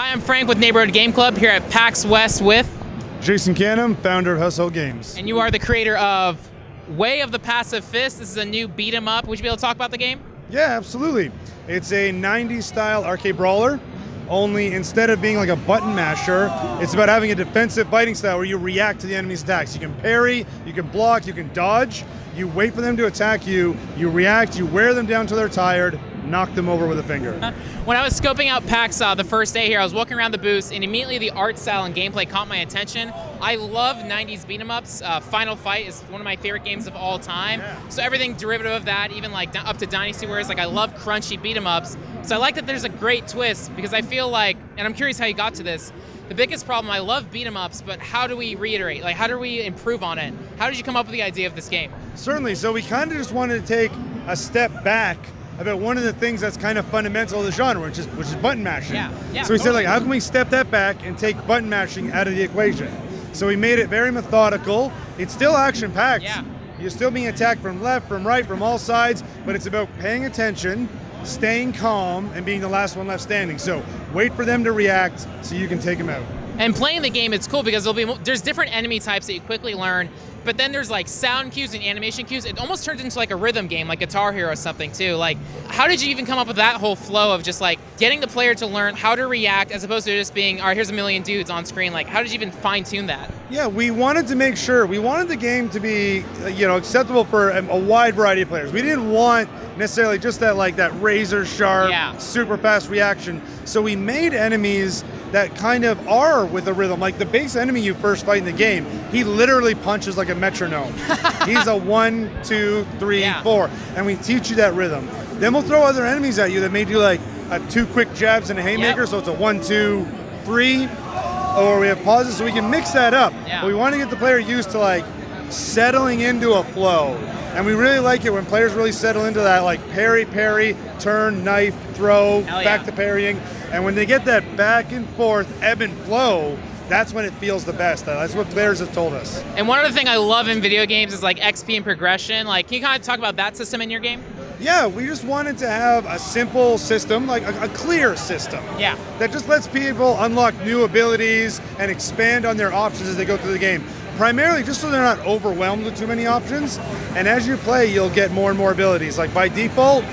Hi, I'm Frank with Neighborhood Game Club here at PAX West with Jason Canam, founder of Hustle Games. And you are the creator of Way of the Passive Fist. This is a new beat 'em up. Would you be able to talk about the game? Yeah, absolutely. It's a 90s style arcade brawler, only instead of being like a button masher, it's about having a defensive fighting style where you react to the enemy's attacks. You can parry, you can block, you can dodge, you wait for them to attack you, you react, you wear them down till they're tired, knock them over with a finger. When I was scoping out PAX the first day here, I was walking around the booths and immediately the art style and gameplay caught my attention. I love 90s beat-em-ups. Final Fight is one of my favorite games of all time. Yeah. So everything derivative of that, even like up to Dynasty Warriors, like I love crunchy beat-em-ups. So I like that there's a great twist because I feel like, and I'm curious how you got to this, the biggest problem, I love beat-em-ups, but how do we reiterate? Like, how do we improve on it? How did you come up with the idea of this game? Certainly, so we kind of just wanted to take a step back about one of the things that's kind of fundamental to the genre, which is button mashing. Yeah, so we said, like, how can we step that back and take button mashing out of the equation? So we made it very methodical. It's still action-packed. Yeah. You're still being attacked from left, from right, from all sides, but it's about paying attention, staying calm, and being the last one left standing. So wait for them to react so you can take them out. And playing the game, it's cool because there's different enemy types that you quickly learn, but then there's like sound cues and animation cues. It almost turns into like a rhythm game, like Guitar Hero or something too. Like, how did you even come up with that whole flow of just like getting the player to learn how to react as opposed to just being, all right, here's a million dudes on screen. Like, how did you even fine tune that? Yeah, we wanted to make sure, we wanted the game to be, you know, acceptable for a wide variety of players. We didn't want necessarily just that, like that razor sharp, super fast reaction. So we made enemies that kind of are with a rhythm. Like the base enemy you first fight in the game, he literally punches like a metronome. He's a 1, 2, 3, 4. And we teach you that rhythm. Then we'll throw other enemies at you that may do like a 2 quick jabs and a haymaker, so it's a 1, 2, 3. Or we have pauses, so we can mix that up. But we want to get the player used to like settling into a flow. And we really like it when players really settle into that, like parry, parry, turn, knife, throw, back to parrying. And when they get that back and forth ebb and flow, that's when it feels the best. That's what players have told us. And one other thing I love in video games is like XP and progression. Like, can you kind of talk about that system in your game? Yeah, we just wanted to have a simple system, like a clear system. Yeah. That just lets people unlock new abilities and expand on their options as they go through the game. Primarily just so they're not overwhelmed with too many options. And as you play, you'll get more and more abilities. Like by default,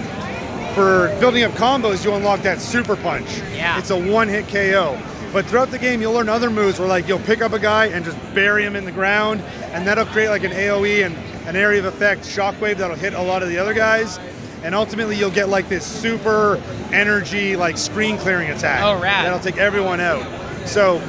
for building up combos, you unlock that super punch. Yeah. It's a 1-hit KO. But throughout the game, you'll learn other moves where like you'll pick up a guy and just bury him in the ground. And that'll create like an AoE and an area of effect shockwave that'll hit a lot of the other guys. And ultimately you'll get like this super energy, like screen clearing attack. Oh, right. That'll take everyone out. So,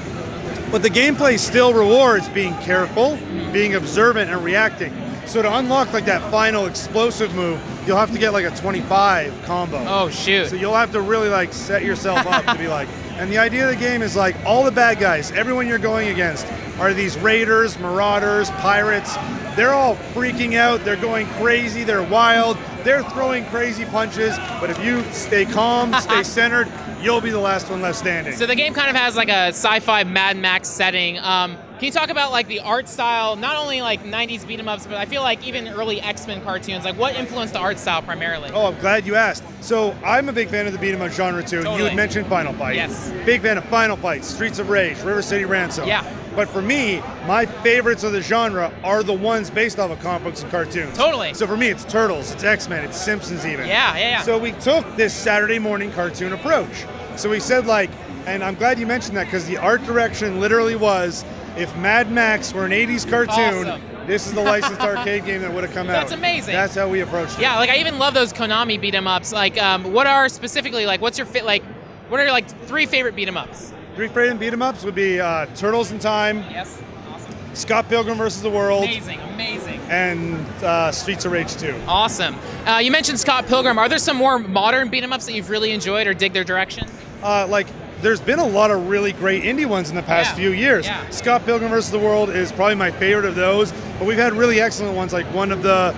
but the gameplay still rewards being careful, being observant, and reacting. So to unlock like that final explosive move, you'll have to get like a 25 combo. Oh shoot. So you'll have to really like set yourself up to be like, and the idea of the game is like all the bad guys, everyone you're going against are these raiders, marauders, pirates. They're all freaking out, they're going crazy, they're wild, they're throwing crazy punches, but if you stay calm, stay centered, you'll be the last one left standing. So the game kind of has like a sci-fi Mad Max setting. Can you talk about like the art style, not only like 90s beat-em-ups, but I feel like even early X-Men cartoons, like what influenced the art style primarily? Oh, I'm glad you asked. So I'm a big fan of the beat-em-up genre too. Totally. You had mentioned Final Fight. Yes. Big fan of Final Fight, Streets of Rage, River City Ransom. Yeah. But for me, my favorites of the genre are the ones based off of comic books and cartoons. Totally. So for me, it's Turtles, it's X-Men, it's Simpsons even. Yeah. So we took this Saturday morning cartoon approach. So we said like, and I'm glad you mentioned that because the art direction literally was, if Mad Max were an 80s cartoon, this is the licensed arcade game that would have come out. That's amazing. That's how we approached it. Yeah, like I even love those Konami beat-em-ups. Like, what are specifically, like, what's your fit, like, what are your, like, 3 favorite beat-em-ups? 3 favorite beat-em-ups would be Turtles in Time. Yes, awesome. Scott Pilgrim vs. the World. Amazing, amazing. And Streets of Rage 2. Awesome. You mentioned Scott Pilgrim. Are there some more modern beat-em-ups that you've really enjoyed or dig their direction? Like, there's been a lot of really great indie ones in the past few years. Yeah. Scott Pilgrim vs. the World is probably my favorite of those, but we've had really excellent ones, like one of the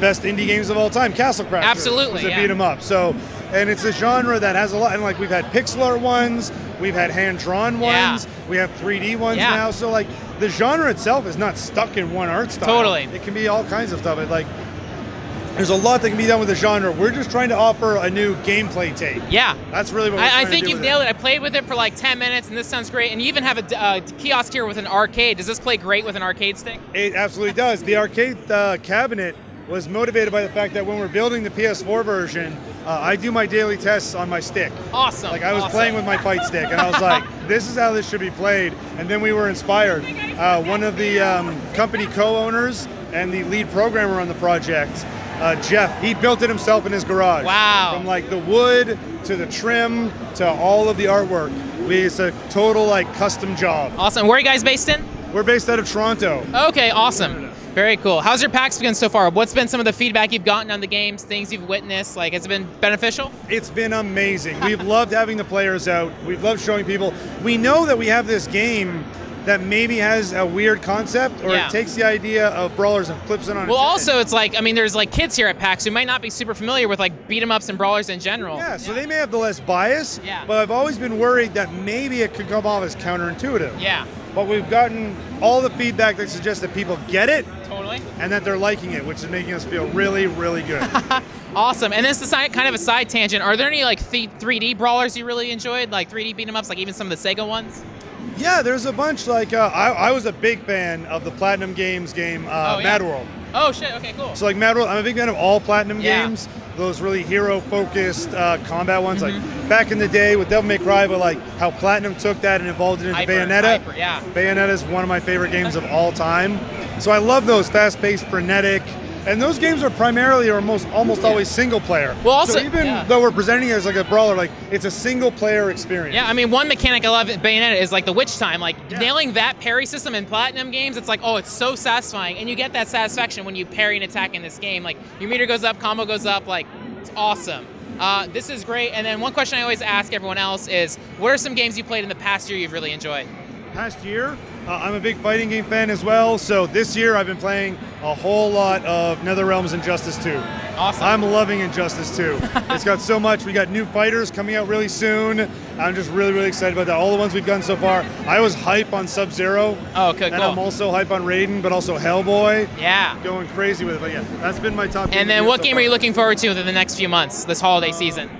best indie games of all time, Castle Crashers. Absolutely, yeah. Beat 'em up. So, and it's a genre that has a lot, and like we've had pixel art ones, we've had hand-drawn ones, we have 3D ones now. So like the genre itself is not stuck in one art style. Totally. It can be all kinds of stuff. It, like, There's a lot that can be done with the genre. We're just trying to offer a new gameplay take. Yeah. That's really what we're trying to do. I think you've nailed it. I played with it for like 10 minutes, and this sounds great. And you even have a kiosk here with an arcade. Does this play great with an arcade stick? It absolutely does. The arcade cabinet was motivated by the fact that when we're building the PS4 version, I do my daily tests on my stick. Awesome. Like I was playing with my fight stick, and I was like, this is how this should be played. And then we were inspired. One of the company co-owners and the lead programmer on the project, Jeff, he built it himself in his garage. Wow. From like the wood to the trim to all of the artwork. It's a total like custom job. Awesome. Where are you guys based in? We're based out of Toronto. Okay, awesome. Very cool. How's your PAX been so far? What's been some of the feedback you've gotten on the games, things you've witnessed? Like, has it been beneficial? It's been amazing. We've loved having the players out. We've loved showing people. We know that we have this game that maybe has a weird concept, or it takes the idea of brawlers and flips it on its head. Also, it's like, I mean, there's like kids here at PAX who might not be super familiar with like beat-em-ups and brawlers in general. Yeah, so they may have the less bias, but I've always been worried that maybe it could come off as counterintuitive. Yeah. But we've gotten all the feedback that suggests that people get it, and that they're liking it, which is making us feel really, really good. Awesome. And this is kind of a side tangent. Are there any like 3D brawlers you really enjoyed, like 3D beat-em-ups, like even some of the Sega ones? Yeah, there's a bunch. Like I was a big fan of the Platinum Games game, Mad World. Oh shit! Okay, cool. So like Mad World, I'm a big fan of all Platinum games. Those really hero-focused combat ones, like back in the day with Devil May Cry, but like how Platinum took that and evolved it into Bayonetta. Bayonetta is one of my favorite games of all time. So I love those fast-paced, frenetic. And those games are primarily or almost always single player. Well, also, so even though we're presenting it as like a brawler, like it's a single player experience. Yeah, I mean, one mechanic I love at Bayonetta is like the witch time. Like nailing that parry system in Platinum games, it's like, oh, it's so satisfying. And you get that satisfaction when you parry an attack in this game. Like your meter goes up, combo goes up, like it's awesome. This is great. And then one question I always ask everyone else is, what are some games you played in the past year you've really enjoyed? Past year? I'm a big fighting game fan as well, so this year I've been playing a whole lot of Nether Realms Injustice 2. Awesome. I'm loving Injustice 2. It's got so much. We got new fighters coming out really soon. I'm just really, really excited about that. All the ones we've gotten so far. I was hype on Sub-Zero. Oh, okay, cool. I'm also hype on Raiden, but also Hellboy. Yeah. Going crazy with it, but yeah, that's been my top game. And then what game are you looking forward to within the next few months, this holiday season?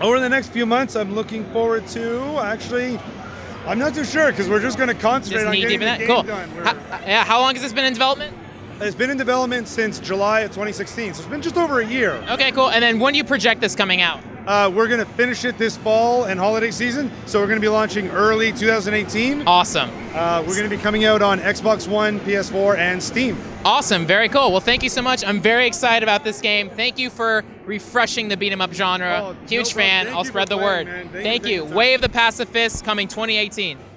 Over the next few months, I'm looking forward to, actually, I'm not too sure, because we're just going to concentrate on getting the game done. How long has this been in development? It's been in development since July of 2016, so it's been just over a year. Okay, cool. And then when do you project this coming out? We're going to finish it this fall and holiday season, so we're going to be launching early 2018. Awesome. We're going to be coming out on Xbox One, PS4, and Steam. Awesome. Very cool. Well, thank you so much. I'm very excited about this game. Thank you for refreshing the beat-em-up genre. Huge fan. I'll spread the word. Thank you. Way of the Passive Fist coming 2018.